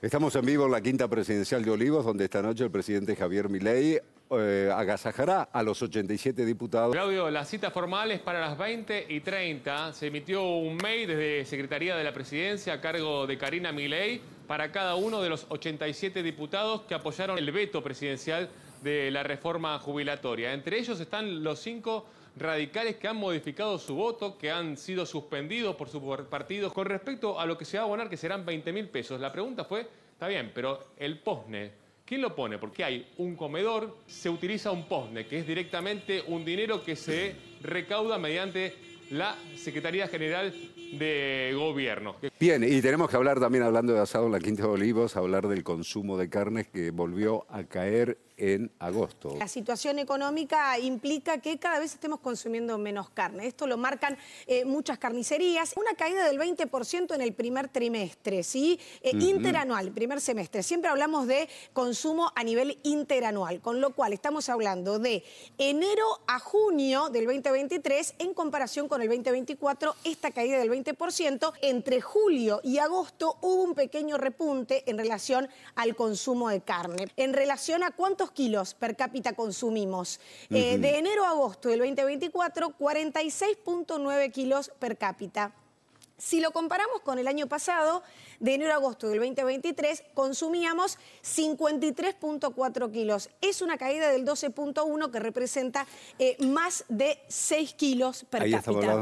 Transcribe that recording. Estamos en vivo en la quinta presidencial de Olivos, donde esta noche el presidente Javier Milei agasajará a los 87 diputados. Claudio, la cita formal es para las 20:30. Se emitió un mail desde Secretaría de la Presidencia a cargo de Karina Milei para cada uno de los 87 diputados que apoyaron el veto presidencial de la reforma jubilatoria. Entre ellos están los 5 radicales que han modificado su voto, que han sido suspendidos por sus partidos. Con respecto a lo que se va a abonar, que serán 20.000 pesos, la pregunta fue, está bien, pero el posne, ¿quién lo pone? Porque hay un comedor, se utiliza un posne, que es directamente un dinero que se recauda mediante la Secretaría General de Gobierno. Bien, y tenemos que hablar también, hablando de asado en la Quinta de Olivos, hablar del consumo de carnes que volvió a caer en agosto. La situación económica implica que cada vez estemos consumiendo menos carne. Esto lo marcan muchas carnicerías. Una caída del 20% en el primer trimestre, ¿sí? Interanual, primer semestre. Siempre hablamos de consumo a nivel interanual, con lo cual estamos hablando de enero a junio del 2023 en comparación con el 2024, esta caída del 20%. Entre julio y agosto hubo un pequeño repunte en relación al consumo de carne. En relación a cuántos kilos per cápita consumimos. De enero a agosto del 2024, 46.9 kilos per cápita. Si lo comparamos con el año pasado, de enero a agosto del 2023, consumíamos 53.4 kilos. Es una caída del 12.1 que representa más de 6 kilos per cápita.